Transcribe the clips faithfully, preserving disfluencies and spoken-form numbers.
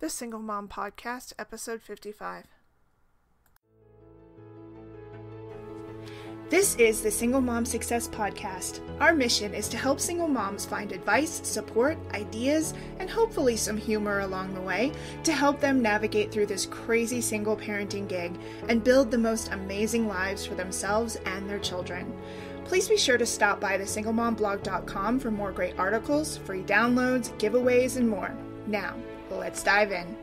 The Single Mom Podcast, Episode fifty-five. This is the Single Mom Success Podcast. Our mission is to help single moms find advice, support, ideas, and hopefully some humor along the way to help them navigate through this crazy single parenting gig and build the most amazing lives for themselves and their children. Please be sure to stop by the single mom blog dot com for more great articles, free downloads, giveaways, and more. Now, let's dive in.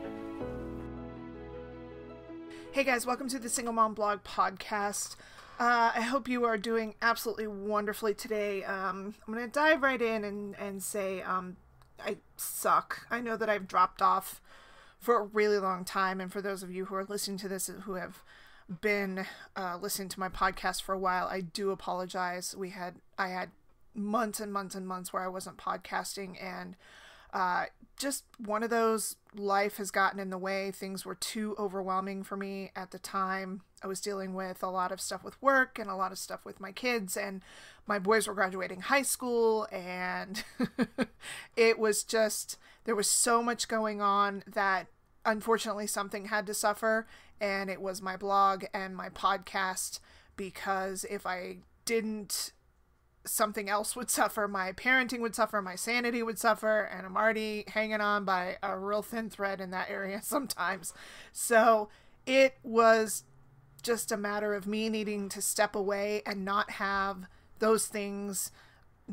Hey guys, welcome to the Single Mom Blog Podcast. Uh, I hope you are doing absolutely wonderfully today. Um, I'm going to dive right in and, and say um, I suck. I know that I've dropped off for a really long time. And for those of you who are listening to this who have been uh, listening to my podcast for a while, I do apologize. We had I had months and months and months where I wasn't podcasting, and Uh, just one of those, life has gotten in the way. Things were too overwhelming for me at the time. I was dealing with a lot of stuff with work and a lot of stuff with my kids, and my boys were graduating high school, and it was just, there was so much going on that unfortunately something had to suffer, and it was my blog and my podcast, because if I didn't, something else would suffer. My parenting would suffer, my sanity would suffer, and I'm already hanging on by a real thin thread in that area sometimes. So it was just a matter of me needing to step away and not have those things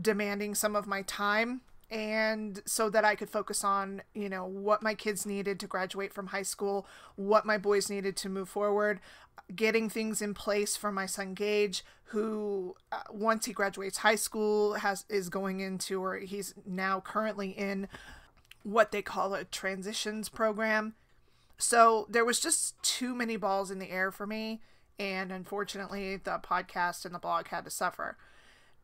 demanding some of my time, and so that I could focus on, you know, what my kids needed to graduate from high school, what my boys needed to move forward, getting things in place for my son Gage, who uh, once he graduates high school has is going into, or he's now currently in, what they call a transitions program. So there was just too many balls in the air for me, and unfortunately the podcast and the blog had to suffer.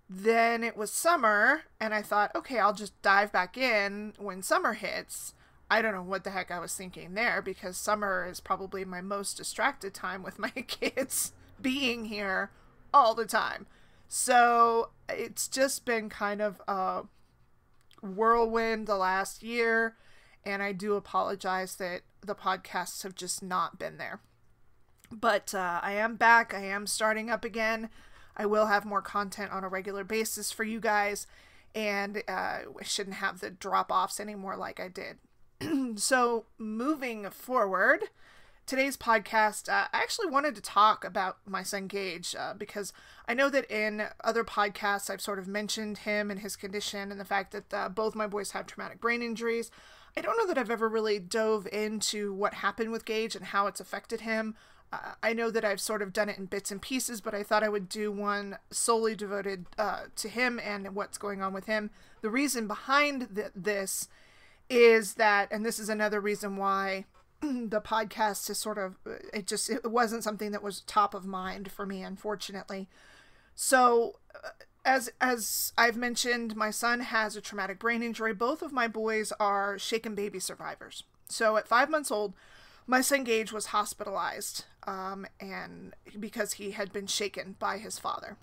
Then it was summer, and I thought, okay, I'll just dive back in when summer hits. I don't know what the heck I was thinking there, because summer is probably my most distracted time with my kids being here all the time. So it's just been kind of a whirlwind the last year, and I do apologize that the podcasts have just not been there. But uh, I am back. I am starting up again. I will have more content on a regular basis for you guys, and uh, I shouldn't have the drop-offs anymore like I did. So moving forward, today's podcast, uh, I actually wanted to talk about my son Gage, uh, because I know that in other podcasts I've sort of mentioned him and his condition and the fact that uh, both my boys have traumatic brain injuries. I don't know that I've ever really dove into what happened with Gage and how it's affected him. Uh, I know that I've sort of done it in bits and pieces, but I thought I would do one solely devoted uh, to him and what's going on with him. The reason behind th this is that, and this is another reason why the podcast is sort of, it just, it wasn't something that was top of mind for me, unfortunately. So uh, as, as I've mentioned, my son has a traumatic brain injury. Both of my boys are shaken baby survivors. So at five months old, my son Gage was hospitalized um, and because he had been shaken by his father.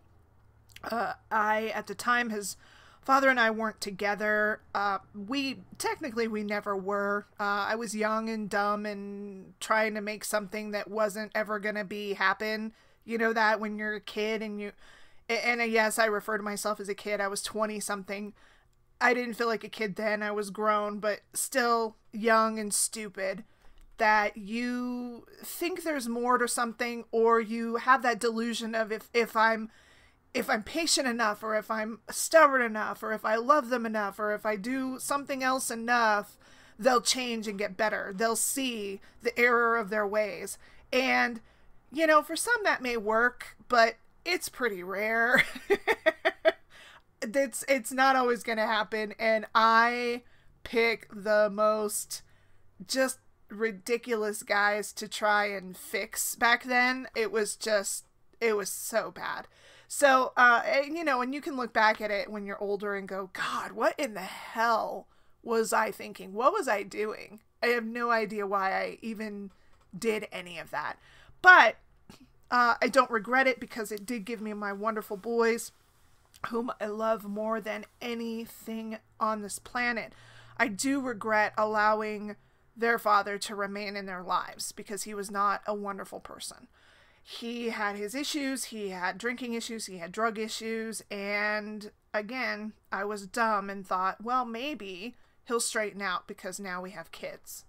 Uh, I, at the time, his father and I weren't together. Uh, we, technically, we never were. Uh, I was young and dumb and trying to make something that wasn't ever going to be happen. You know that when you're a kid and you, and, and yes, I refer to myself as a kid. I was twenty something. I didn't feel like a kid then. I was grown, but still young and stupid, that you think there's more to something, or you have that delusion of if, if I'm if I'm patient enough, or if I'm stubborn enough, or if I love them enough, or if I do something else enough, they'll change and get better. They'll see the error of their ways. And, you know, for some that may work, but it's pretty rare. it's, it's not always going to happen. And I pick the most just ridiculous guys to try and fix. Back then it was just, it was so bad. So uh and, you know, and you can look back at it when you're older and go, God, what in the hell was I thinking? What was I doing? I have no idea why I even did any of that, but uh I don't regret it, because it did give me my wonderful boys, whom I love more than anything on this planet. I do regret allowing their father to remain in their lives because he was not a wonderful person. He had his issues, he had drinking issues, he had drug issues, and again, I was dumb and thought, well, maybe he'll straighten out because now we have kids.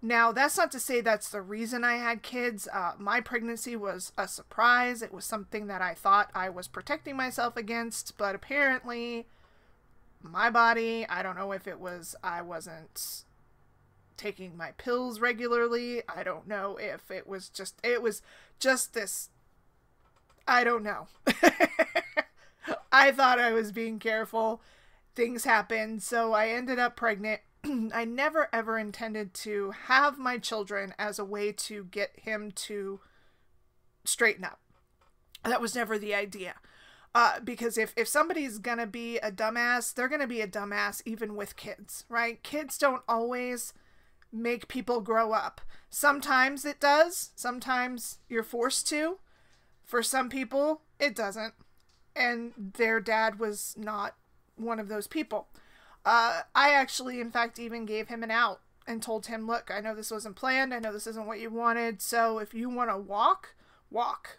Now, that's not to say that's the reason I had kids. Uh, my pregnancy was a surprise. It was something that I thought I was protecting myself against, but apparently my body, I don't know if it was, I wasn't taking my pills regularly. I don't know if it was just, it was just this, I don't know. I thought I was being careful. Things happened, so I ended up pregnant. I never ever intended to have my children as a way to get him to straighten up. That was never the idea. Uh, because if, if somebody's going to be a dumbass, they're going to be a dumbass even with kids, right? Kids don't always make people grow up. Sometimes it does. Sometimes you're forced to. For some people, it doesn't. And their dad was not one of those people. Uh, I actually, in fact, even gave him an out and told him, look, I know this wasn't planned. I know this isn't what you wanted. So if you want to walk, walk.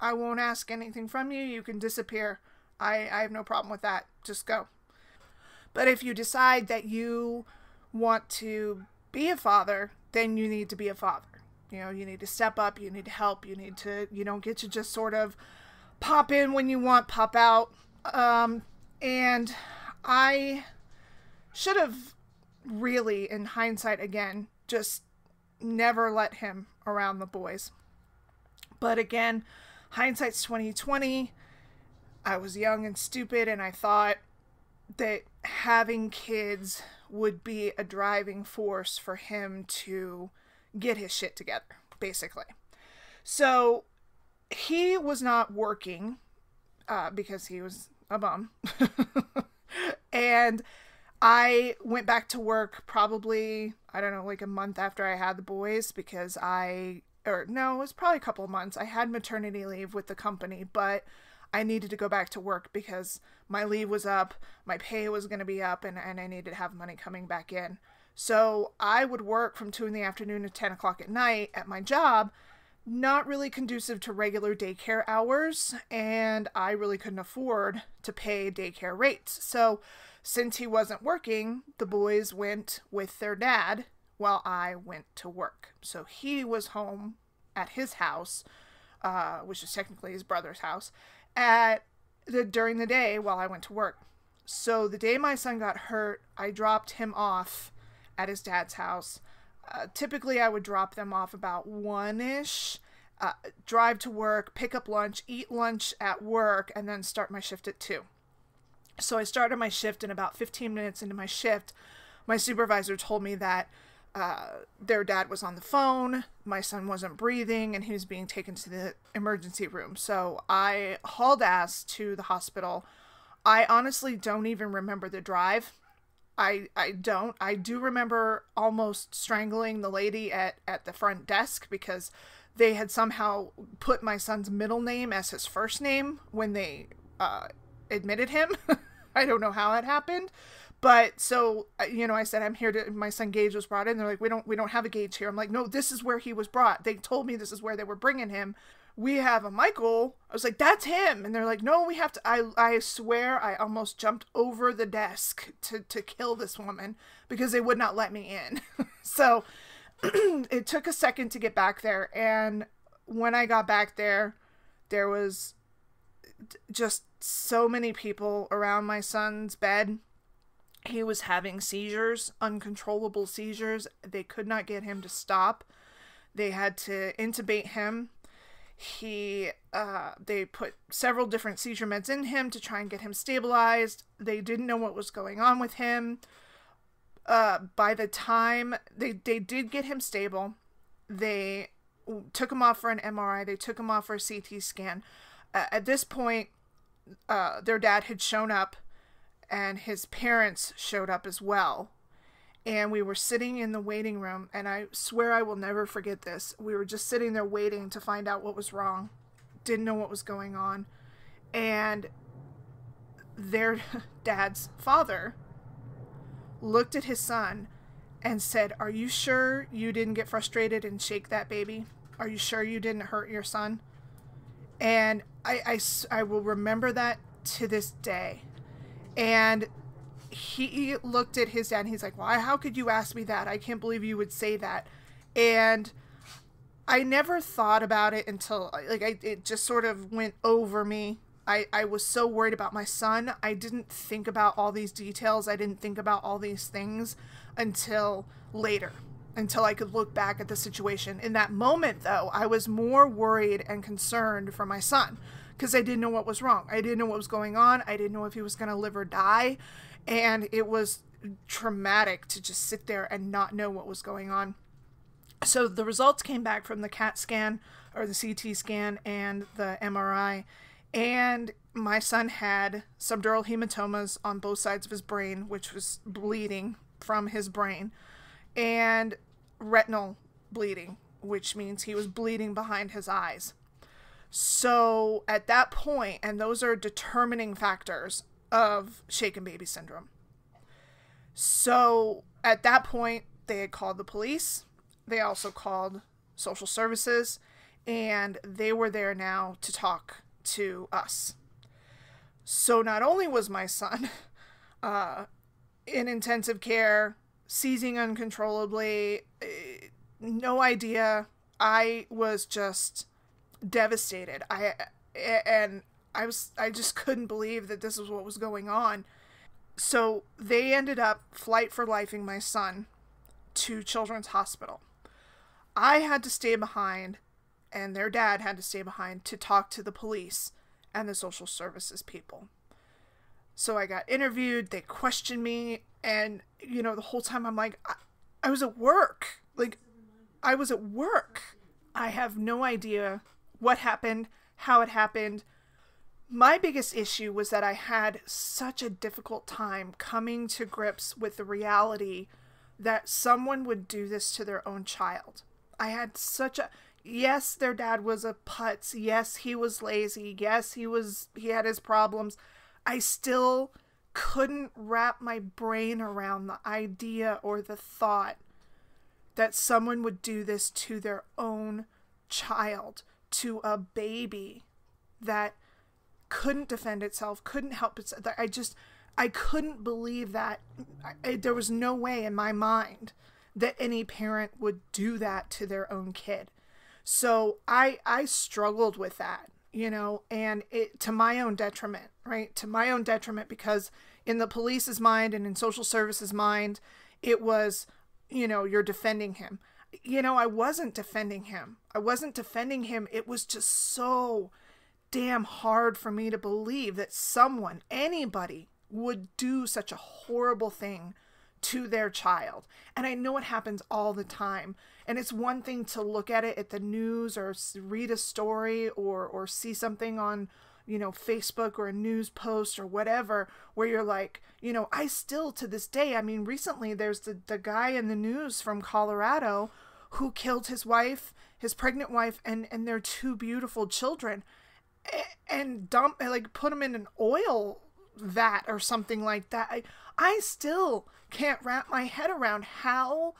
I won't ask anything from you. You can disappear. I, I have no problem with that. Just go. But if you decide that you want to be a father, then you need to be a father. You know, you need to step up. You need to help. You need to, you don't get to just sort of pop in when you want, pop out. Um, and I... should have really, in hindsight again, just never let him around the boys. But again, hindsight's twenty twenty. I was young and stupid, and I thought that having kids would be a driving force for him to get his shit together, basically. So he was not working uh, because he was a bum. And I went back to work probably, I don't know, like a month after I had the boys because I, or no, it was probably a couple of months. I had maternity leave with the company, but I needed to go back to work because my leave was up, my pay was going to be up, and, and I needed to have money coming back in. So I would work from two in the afternoon to ten o'clock at night at my job, not really conducive to regular daycare hours, and I really couldn't afford to pay daycare rates. So since he wasn't working, the boys went with their dad while I went to work. So he was home at his house, uh, which is technically his brother's house, at the during the day while I went to work. So the day my son got hurt, I dropped him off at his dad's house. Uh, typically, I would drop them off about one-ish, uh, drive to work, pick up lunch, eat lunch at work, and then start my shift at two. So I started my shift, and about fifteen minutes into my shift, my supervisor told me that uh, their dad was on the phone, my son wasn't breathing, and he was being taken to the emergency room. So I hauled ass to the hospital. I honestly don't even remember the drive. I, I don't. I do remember almost strangling the lady at, at the front desk because they had somehow put my son's middle name as his first name when they uh, admitted him. I don't know how it happened, but so, you know, I said, I'm here to, my son Gage was brought in. They're like, we don't, we don't have a Gage here. I'm like, no, this is where he was brought. They told me this is where they were bringing him. We have a Michael. I was like, that's him. And they're like, no, we have to, I, I swear I almost jumped over the desk to, to kill this woman because they would not let me in. So it took a second to get back there. And when I got back there, there was just so many people around my son's bed. He was having seizures, uncontrollable seizures. They could not get him to stop. They had to intubate him. He, uh, they put several different seizure meds in him to try and get him stabilized. They didn't know what was going on with him. Uh, by the time they, they did get him stable, they took him off for an M R I. They took him off for a C T scan. Uh, at this point, uh, their dad had shown up and his parents showed up as well. And we were sitting in the waiting room, and I swear I will never forget this. We were just sitting there waiting to find out what was wrong. Didn't know what was going on. And their dad's father looked at his son and said, "Are you sure you didn't get frustrated and shake that baby? Are you sure you didn't hurt your son?" And I, I, I will remember that to this day. And he looked at his dad and he's like, "Why, how could you ask me that? I can't believe you would say that." And I never thought about it until, like, I, it just sort of went over me. I, I was so worried about my son. I didn't think about all these details. I didn't think about all these things until later, until I could look back at the situation. In that moment, though, I was more worried and concerned for my son because I didn't know what was wrong. I didn't know what was going on. I didn't know if he was going to live or die. And it was traumatic to just sit there and not know what was going on. So the results came back from the CAT scan, or the C T scan, and the M R I. And my son had subdural hematomas on both sides of his brain, which was bleeding from his brain, and retinal bleeding, which means he was bleeding behind his eyes. So at that point, and those are determining factors of shaken baby syndrome. So at that point, they had called the police. They also called social services, and they were there now to talk to us. So not only was my son uh, in intensive care, seizing uncontrollably, no idea. I was just devastated. I and I was I just couldn't believe that this was what was going on. So they ended up flight for lifing my son to Children's Hospital. I had to stay behind, and their dad had to stay behind to talk to the police and the social services people. So I got interviewed, they questioned me, and, you know, the whole time I'm like, I, I was at work. Like, I was at work. I have no idea what happened, how it happened. My biggest issue was that I had such a difficult time coming to grips with the reality that someone would do this to their own child. I had such a... Yes, their dad was a putz. Yes, he was lazy. Yes, he was he had his problems. I still couldn't wrap my brain around the idea or the thought that someone would do this to their own child, to a baby that couldn't defend itself, couldn't help itself. I just, I couldn't believe that. I, there was no way in my mind that any parent would do that to their own kid. So I, I struggled with that, you know, and it to my own detriment, right? To my own detriment, because in the police's mind and in social services' mind, it was, you know, you're defending him. You know, I wasn't defending him. I wasn't defending him. It was just so damn hard for me to believe that someone, anybody, would do such a horrible thing to their child. And I know it happens all the time. And it's one thing to look at it at the news or read a story or or see something on, you know, Facebook or a news post or whatever, where you're like, you know, I still to this day, I mean, recently there's the, the guy in the news from Colorado who killed his wife, his pregnant wife, and, and their two beautiful children, and dump, like, put them in an oil vat or something like that. I, I still can't wrap my head around how...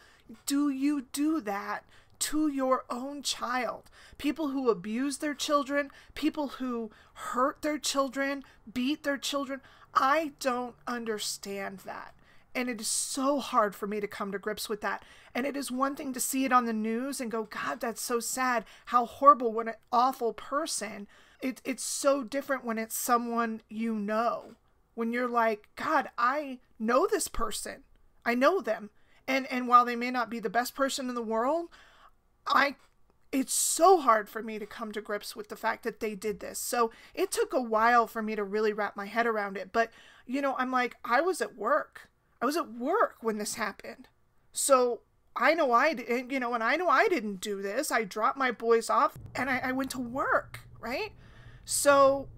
do you do that to your own child? People who abuse their children, people who hurt their children, beat their children. I don't understand that. And it is so hard for me to come to grips with that. And it is one thing to see it on the news and go, God, that's so sad. How horrible, what an awful person. It, it's so different when it's someone you know. When you're like, God, I know this person. I know them. And and while they may not be the best person in the world, I it's so hard for me to come to grips with the fact that they did this. So it took a while for me to really wrap my head around it. But, you know, I'm like, I was at work. I was at work when this happened. So I know I didn't, you know, and I know I didn't do this. I dropped my boys off and I, I went to work, right? So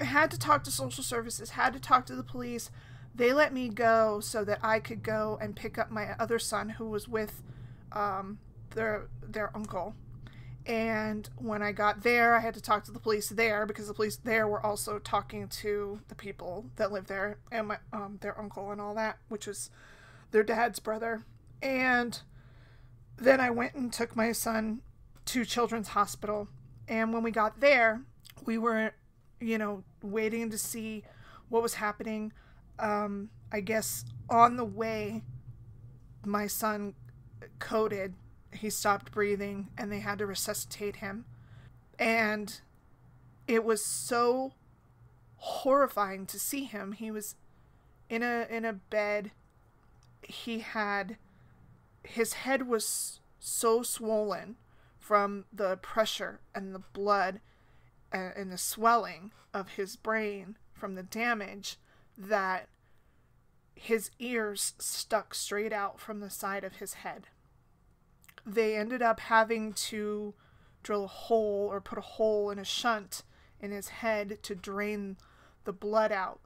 I had to talk to social services, had to talk to the police. They let me go so that I could go and pick up my other son who was with um, their, their uncle. And when I got there, I had to talk to the police there because the police there were also talking to the people that live there and my, um, their uncle and all that, which was their dad's brother. And then I went and took my son to Children's Hospital. And when we got there, we were, you know, waiting to see what was happening. Um, I guess on the way, my son coded. He stopped breathing and they had to resuscitate him. And it was so horrifying to see him. He was in a in a bed. He had, his head was so swollen from the pressure and the blood and, and the swelling of his brain from the damage that his ears stuck straight out from the side of his head. They ended up having to drill a hole or put a hole in a shunt in his head to drain the blood out.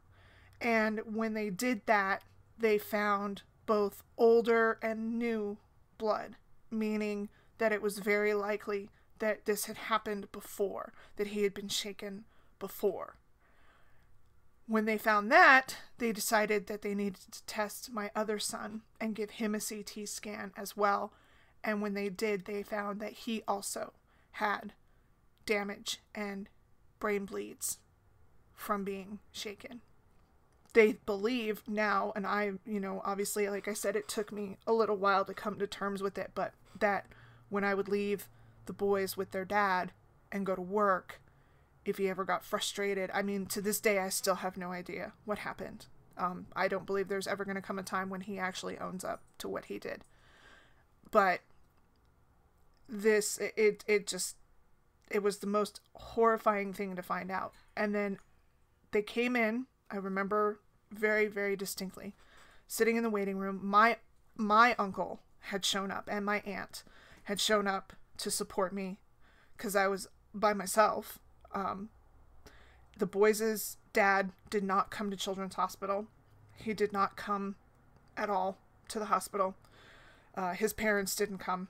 And when they did that, they found both older and new blood, meaning that it was very likely that this had happened before, that he had been shaken before. When they found that, they decided that they needed to test my other son and give him a C T scan as well. And when they did, they found that he also had damage and brain bleeds from being shaken. They believe now, and I, you know, obviously, like I said, it took me a little while to come to terms with it, but that when I would leave the boys with their dad and go to work, if he ever got frustrated, I mean, to this day, I still have no idea what happened. Um, I don't believe there's ever going to come a time when he actually owns up to what he did. But this, it, it just, it was the most horrifying thing to find out. And then they came in, I remember very, very distinctly, sitting in the waiting room. My, my uncle had shown up and my aunt had shown up to support me because I was by myself. Um, the boys' dad did not come to Children's Hospital. He did not come at all to the hospital. Uh, his parents didn't come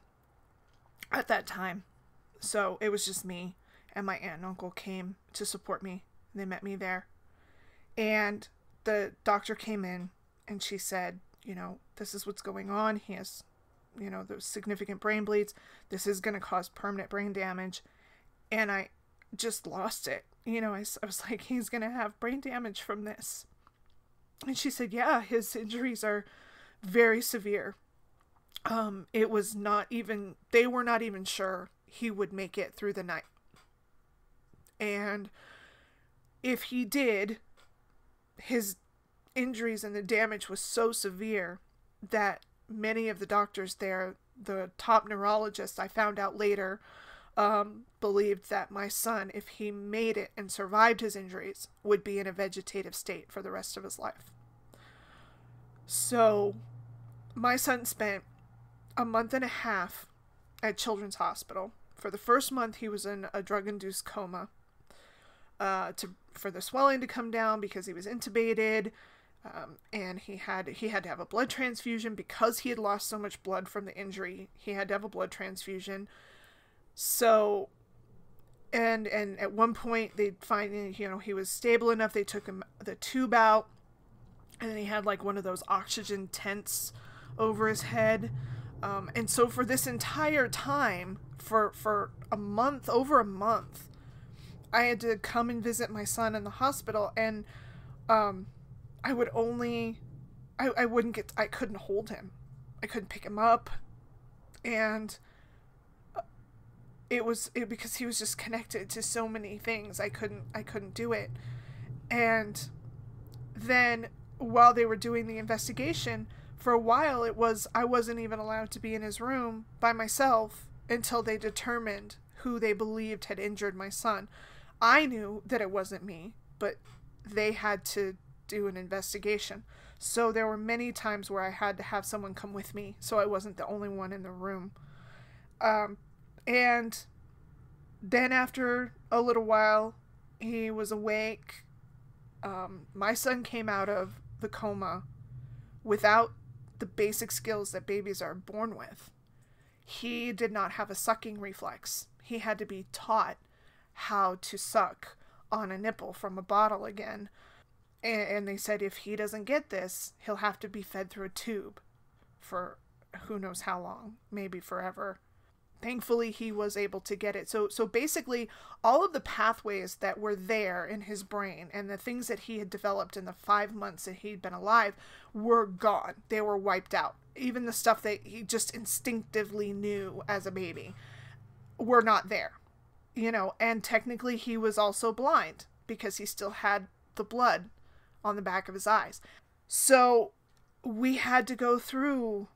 at that time. So it was just me, and my aunt and uncle came to support me. They met me there. And the doctor came in and she said, you know, this is what's going on. He has, you know, those significant brain bleeds. This is going to cause permanent brain damage. And I just lost it. You know, I, I was like, he's going to have brain damage from this. And she said, yeah, his injuries are very severe. Um, it was not even, they were not even sure he would make it through the night. And if he did, his injuries and the damage was so severe that many of the doctors there, the top neurologists I found out later, um, believed that my son, if he made it and survived his injuries, would be in a vegetative state for the rest of his life. So my son spent a month and a half at Children's Hospital. For the first month, he was in a drug-induced coma uh, to for the swelling to come down because he was intubated, um, and he had he had to have a blood transfusion because he had lost so much blood from the injury. He had to have a blood transfusion. So, and and at one point they finally, you know, he was stable enough. They took him the tube out, and then he had like one of those oxygen tents over his head. Um, and so for this entire time, for, for a month, over a month, I had to come and visit my son in the hospital, and um, I would only, I, I wouldn't get, I couldn't hold him. I couldn't pick him up. And it was it, because he was just connected to so many things. I couldn't, I couldn't do it. And then while they were doing the investigation, for a while, it was, I wasn't even allowed to be in his room by myself until they determined who they believed had injured my son. I knew that it wasn't me, but they had to do an investigation. So there were many times where I had to have someone come with me, so I wasn't the only one in the room. Um, and then after a little while, he was awake. Um, my son came out of the coma without the basic skills that babies are born with. He did not have a sucking reflex. He had to be taught how to suck on a nipple from a bottle again. And, and they said if he doesn't get this, he'll have to be fed through a tube. for who knows how long, maybe forever. Thankfully, he was able to get it. So, so basically, all of the pathways that were there in his brain and the things that he had developed in the five months that he'd been alive were gone. They were wiped out. Even the stuff that he just instinctively knew as a baby were not there, you know. And technically, he was also blind because he still had the blood on the back of his eyes. So we had to go through...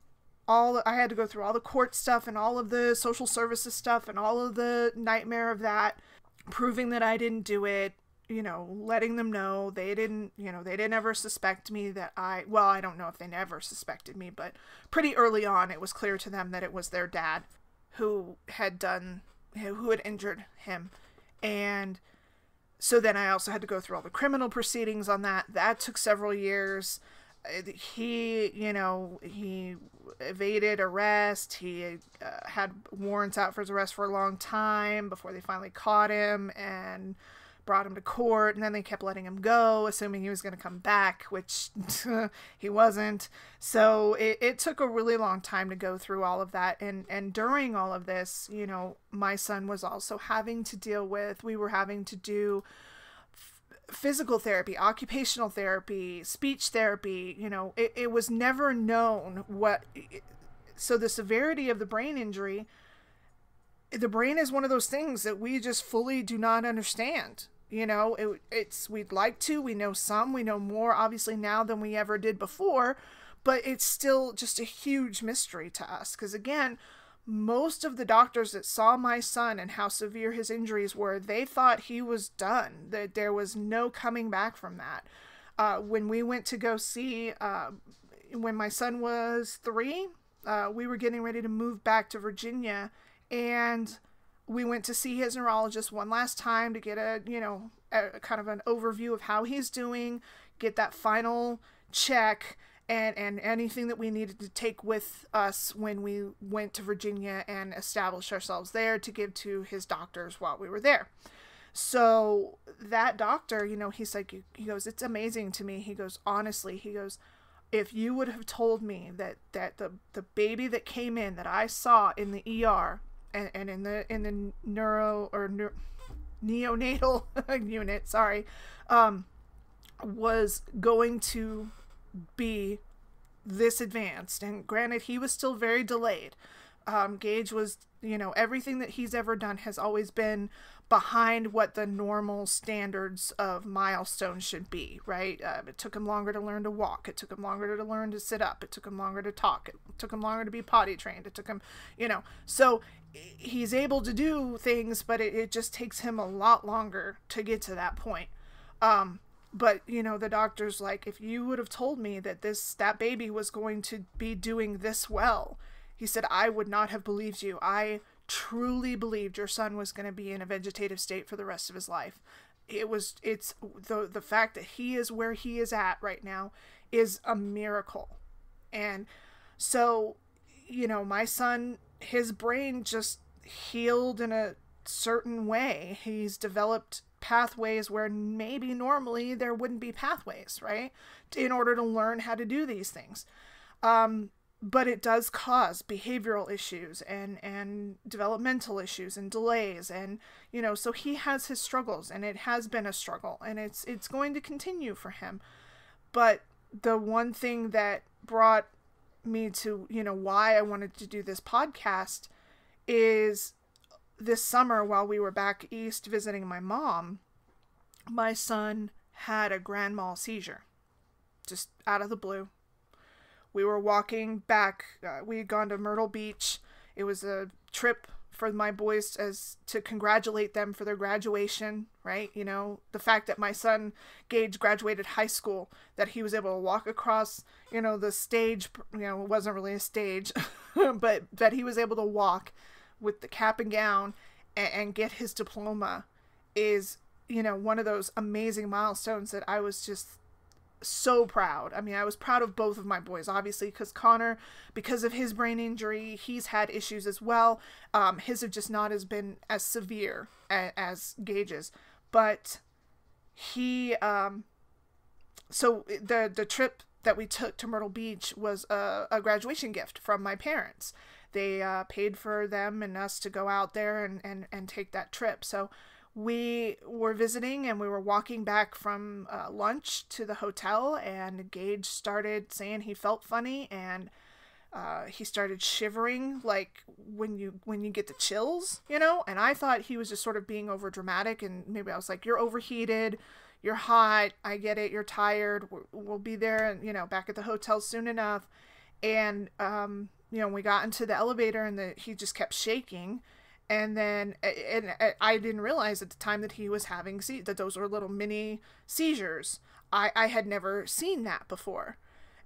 All, I had to go through all the court stuff and all of the social services stuff and all of the nightmare of that, proving that I didn't do it, you know, letting them know they didn't, you know, they didn't ever suspect me that I, well, I don't know if they never suspected me, but pretty early on it was clear to them that it was their dad who had done, who had injured him. And so then I also had to go through all the criminal proceedings on that. That took several years. He, you know, he evaded arrest. He uh, had warrants out for his arrest for a long time before they finally caught him and brought him to court. And then they kept letting him go, assuming he was going to come back, which he wasn't. So it, it took a really long time to go through all of that. And, and during all of this, you know, my son was also having to deal with, we were having to do physical therapy, occupational therapy, speech therapy, you know, it, it was never known what, so the severity of the brain injury, the brain is one of those things that we just fully do not understand. You know, it, it's, we'd like to, we know some, we know more obviously now than we ever did before, but it's still just a huge mystery to us. 'Cause again, most of the doctors that saw my son and how severe his injuries were, they thought he was done, that there was no coming back from that. Uh, when we went to go see, uh, when my son was three, uh, we were getting ready to move back to Virginia, and we went to see his neurologist one last time to get a, you know, a, kind of an overview of how he's doing, get that final check, And, and anything that we needed to take with us when we went to Virginia and established ourselves there to give to his doctors while we were there. So that doctor, you know, he's like, he goes, it's amazing to me. He goes, honestly, he goes, if you would have told me that, that the, the baby that came in that I saw in the E R and, and in the, in the neuro or ne neonatal unit, sorry, um, was going to be this advanced, and granted he was still very delayed, um Gage was, you know, everything that he's ever done has always been behind what the normal standards of milestones should be, right? Uh, it took him longer to learn to walk, it took him longer to learn to sit up, it took him longer to talk, it took him longer to be potty trained, it took him, you know, so he's able to do things, but it, it just takes him a lot longer to get to that point. um But, you know, the doctor's like, if you would have told me that this, that baby was going to be doing this well, he said, I would not have believed you. I truly believed your son was going to be in a vegetative state for the rest of his life. It was, it's the, the fact that he is where he is at right now is a miracle. And so, you know, my son, his brain just healed in a certain way. He's developed pathways where maybe normally there wouldn't be pathways, right? In order to learn how to do these things. Um, but it does cause behavioral issues and, and developmental issues and delays. And, you know, so he has his struggles, and it has been a struggle, and it's, it's going to continue for him. But the one thing that brought me to, you know, why I wanted to do this podcast is this summer, while we were back east visiting my mom, my son had a grand mal seizure, just out of the blue. We were walking back. Uh, we had gone to Myrtle Beach. It was a trip for my boys as to congratulate them for their graduation, right? You know, the fact that my son Gage graduated high school, that he was able to walk across, you know, the stage, you know, it wasn't really a stage, but that he was able to walk with the cap and gown and, and get his diploma is, you know, one of those amazing milestones that I was just so proud. I mean, I was proud of both of my boys, obviously, because Connor, because of his brain injury, he's had issues as well. Um, his have just not as been as severe as, as Gage's, but he, um, so the, the trip that we took to Myrtle Beach was a, a graduation gift from my parents. They uh, paid for them and us to go out there and, and, and take that trip. So we were visiting and we were walking back from uh, lunch to the hotel, and Gage started saying he felt funny, and uh, he started shivering, like when you when you get the chills, you know? And I thought he was just sort of being over dramatic, and maybe I was like, you're overheated, you're hot, I get it, you're tired, we'll be there, you know, back at the hotel soon enough. And, um, you know, we got into the elevator, and the, he just kept shaking. And then and I didn't realize at the time that he was having, se that those were little mini seizures. I, I had never seen that before.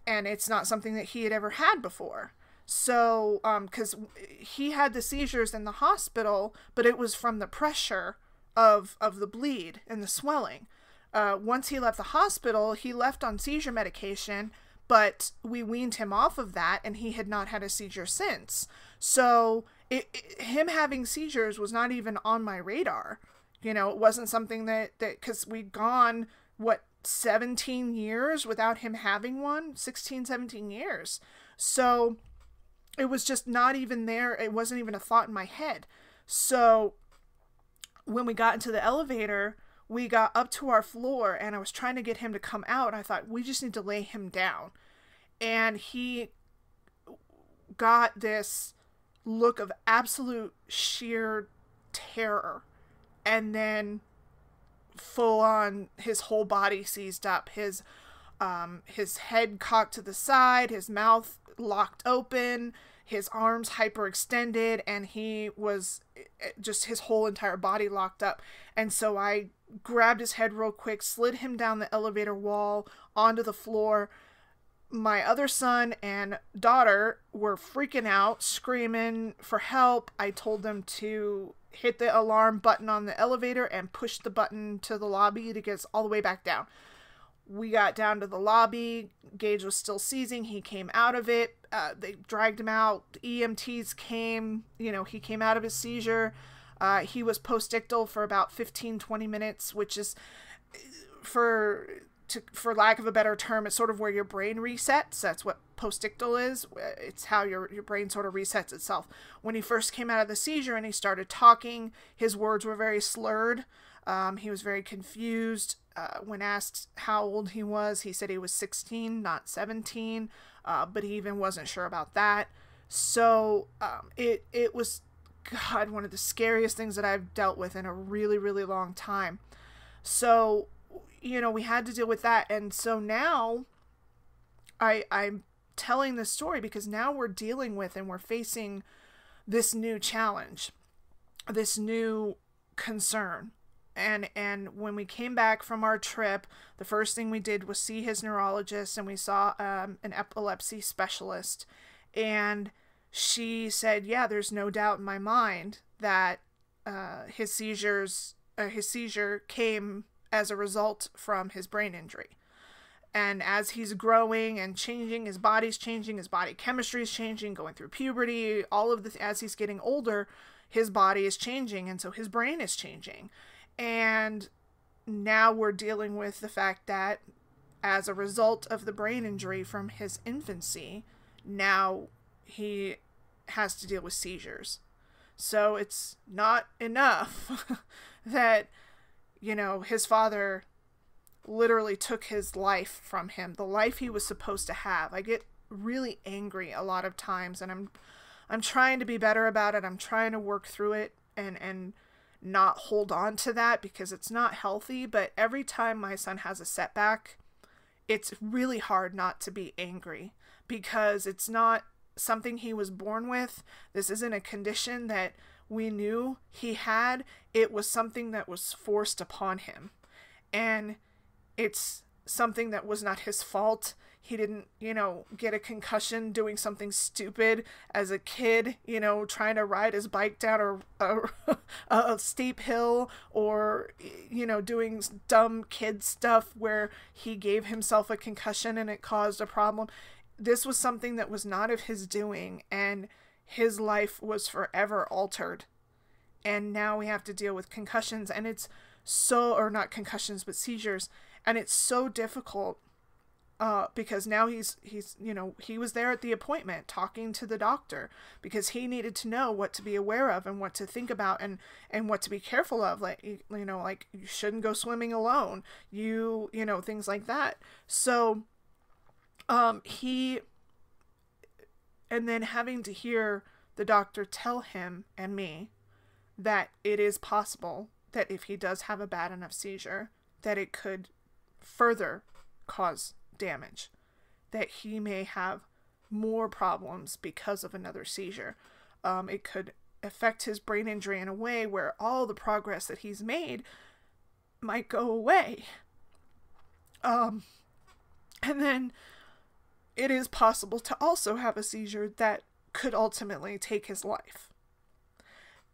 And it's not something that he had ever had before. So, um, 'cause he had the seizures in the hospital, but it was from the pressure of, of the bleed and the swelling. Uh, once he left the hospital, he left on seizure medication, but we weaned him off of that, and he had not had a seizure since. So it, it, him having seizures was not even on my radar. You know, it wasn't something that, that, 'cause we'd gone, what, seventeen years without him having one, sixteen, seventeen years. So it was just not even there. It wasn't even a thought in my head. So when we got into the elevator, we got up to our floor, and I was trying to get him to come out. I thought, we just need to lay him down. And he got this look of absolute sheer terror, and then full on, his whole body seized up, his, um, his head cocked to the side, his mouth locked open, his arms hyperextended, and he was just, his whole entire body locked up. And so I grabbed his head real quick, slid him down the elevator wall onto the floor. My other son and daughter were freaking out, screaming for help. I told them to hit the alarm button on the elevator and push the button to the lobby to get us all the way back down. We got down to the lobby. Gage was still seizing. He came out of it. Uh, they dragged him out. E M Ts came. You know, he came out of his seizure. Uh, he was postictal for about fifteen, twenty minutes, which is, for to, for lack of a better term, it's sort of where your brain resets. That's what postictal is. It's how your, your brain sort of resets itself. When he first came out of the seizure and he started talking, his words were very slurred. Um, he was very confused. Uh, when asked how old he was, he said he was sixteen, not seventeen, uh, but he even wasn't sure about that. So um, it, it was, God, one of the scariest things that I've dealt with in a really, really long time. So, you know, we had to deal with that. And so now I, I'm telling this story because now we're dealing with and we're facing this new challenge, this new concern. And, and when we came back from our trip, the first thing we did was see his neurologist, and we saw um, an epilepsy specialist. And she said, yeah, there's no doubt in my mind that uh, his seizures, uh, his seizure came as a result from his brain injury. And as he's growing and changing, his body's changing, his body chemistry is changing, going through puberty, all of this, as he's getting older, his body is changing. And so his brain is changing. And now we're dealing with the fact that as a result of the brain injury from his infancy, now he has to deal with seizures. So it's not enough that, you know, his father literally took his life from him, the life he was supposed to have. I get really angry a lot of times, and I'm, I'm trying to be better about it. I'm trying to work through it and, and, not hold on to that because it's not healthy. But every time my son has a setback, it's really hard not to be angry because it's not something he was born with. This isn't a condition that we knew he had. It was something that was forced upon him, and it's something that was not his fault. He didn't, you know, get a concussion doing something stupid as a kid, you know, trying to ride his bike down a, a, a steep hill, or, you know, doing dumb kid stuff where he gave himself a concussion and it caused a problem. This was something that was not of his doing, and his life was forever altered. And now we have to deal with concussions, and it's so, or not concussions, but seizures. And it's so difficult Uh, because now he's, he's, you know, he was there at the appointment talking to the doctor because he needed to know what to be aware of and what to think about and, and what to be careful of. Like, you know, like you shouldn't go swimming alone. You, you know, things like that. So, um, he, and then having to hear the doctor tell him and me that it is possible that if he does have a bad enough seizure, that it could further cause damage, that he may have more problems because of another seizure. Um, it could affect his brain injury in a way where all the progress that he's made might go away. Um, and then it is possible to also have a seizure that could ultimately take his life.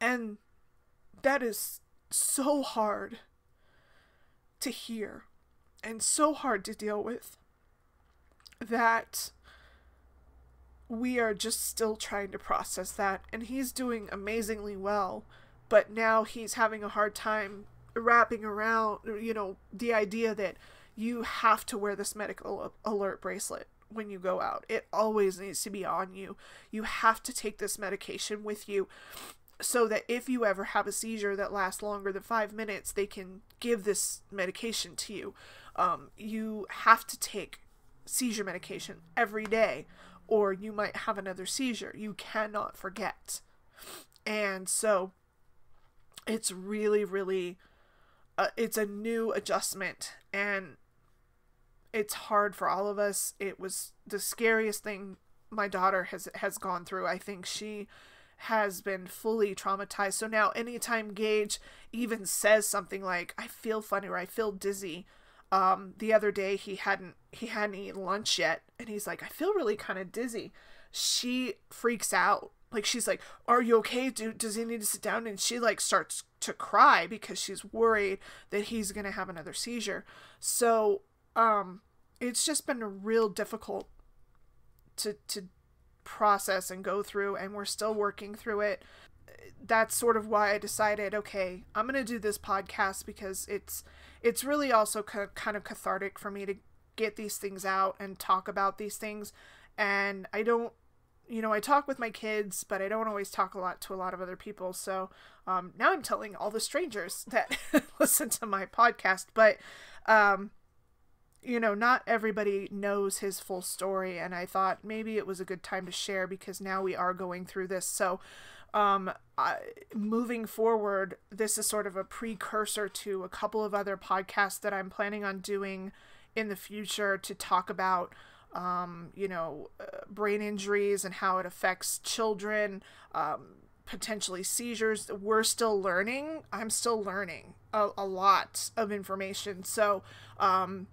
And that is so hard to hear and so hard to deal with, that we are just still trying to process that. And he's doing amazingly well, but now he's having a hard time wrapping around, you know, the idea that you have to wear this medical alert bracelet when you go out. It always needs to be on you. You have to take this medication with you so that if you ever have a seizure that lasts longer than five minutes, they can give this medication to you. Um, you have to take seizure medication every day, or you might have another seizure. You cannot forget. And so it's really, really, uh, it's a new adjustment, and it's hard for all of us. It was the scariest thing my daughter has, has gone through. I think she has been fully traumatized. So now anytime Gage even says something like, I feel funny, or I feel dizzy. Um, the other day he hadn't, he hadn't eaten lunch yet. And he's like, I feel really kind of dizzy. She freaks out. Like, she's like, are you okay? Do, does he need to sit down? And she like starts to cry because she's worried that he's going to have another seizure. So, um, it's just been real difficult to, to process and go through, and we're still working through it. That's sort of why I decided, okay, I'm going to do this podcast, because it's, it's really also ca- kind of cathartic for me to get these things out and talk about these things. And I don't, you know, I talk with my kids, but I don't always talk a lot to a lot of other people. So um, now I'm telling all the strangers that listen to my podcast, but, um, you know, not everybody knows his full story. And I thought maybe it was a good time to share, because now we are going through this. So, Um, I, moving forward, this is sort of a precursor to a couple of other podcasts that I'm planning on doing in the future to talk about, um, you know, uh, brain injuries and how it affects children, um, potentially seizures. We're still learning. I'm still learning a, a lot of information. So, um,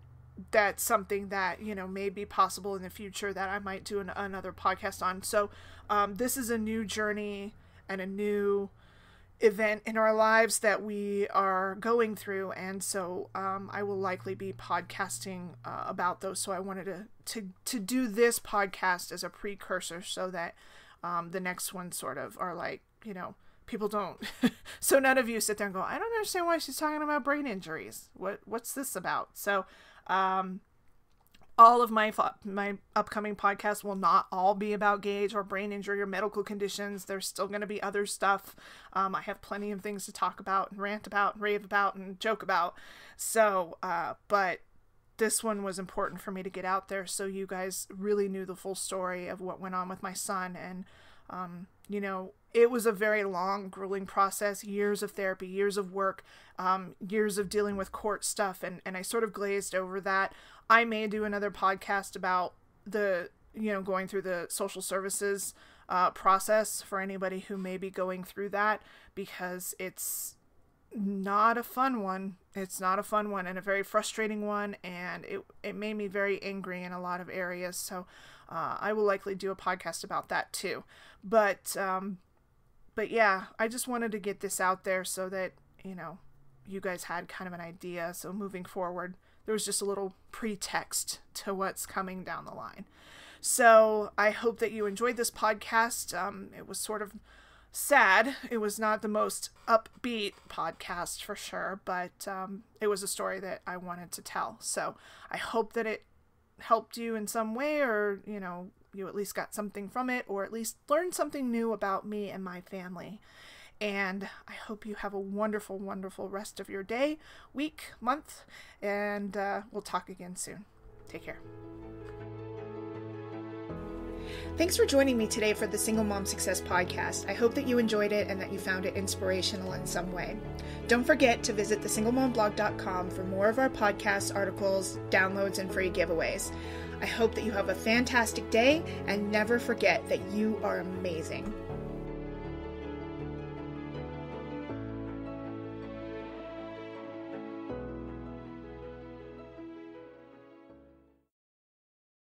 that's something that, you know, may be possible in the future that I might do an, another podcast on. So, um, this is a new journey and a new event in our lives that we are going through. And so, um, I will likely be podcasting uh, about those. So I wanted to, to, to do this podcast as a precursor, so that, um, the next ones sort of are like, you know, people don't. So none of you sit there and go, I don't understand why she's talking about brain injuries. What, what's this about? So, um, all of my, my upcoming podcasts will not all be about Gage or brain injury or medical conditions. There's still going to be other stuff. Um, I have plenty of things to talk about and rant about and rave about and joke about. So, uh, but this one was important for me to get out there, so you guys really knew the full story of what went on with my son. And, um, you know, it was a very long, grueling process, years of therapy, years of work, um, years of dealing with court stuff. And, and I sort of glazed over that. I may do another podcast about the, you know, going through the social services uh, process for anybody who may be going through that, because it's not a fun one. It's not a fun one, and a very frustrating one. And it, it made me very angry in a lot of areas. So uh, I will likely do a podcast about that too. But, um, but yeah, I just wanted to get this out there so that, you know, you guys had kind of an idea. So moving forward, there was just a little pretext to what's coming down the line. So I hope that you enjoyed this podcast. Um, it was sort of sad. It was not the most upbeat podcast for sure, but um, it was a story that I wanted to tell. So I hope that it helped you in some way, or, you know, you at least got something from it, or at least learned something new about me and my family. And I hope you have a wonderful, wonderful rest of your day, week, month, and uh, we'll talk again soon. Take care. Thanks for joining me today for the Single Mom Success Podcast. I hope that you enjoyed it and that you found it inspirational in some way. Don't forget to visit the single mom blog dot com for more of our podcasts, articles, downloads, and free giveaways. I hope that you have a fantastic day, and never forget that you are amazing.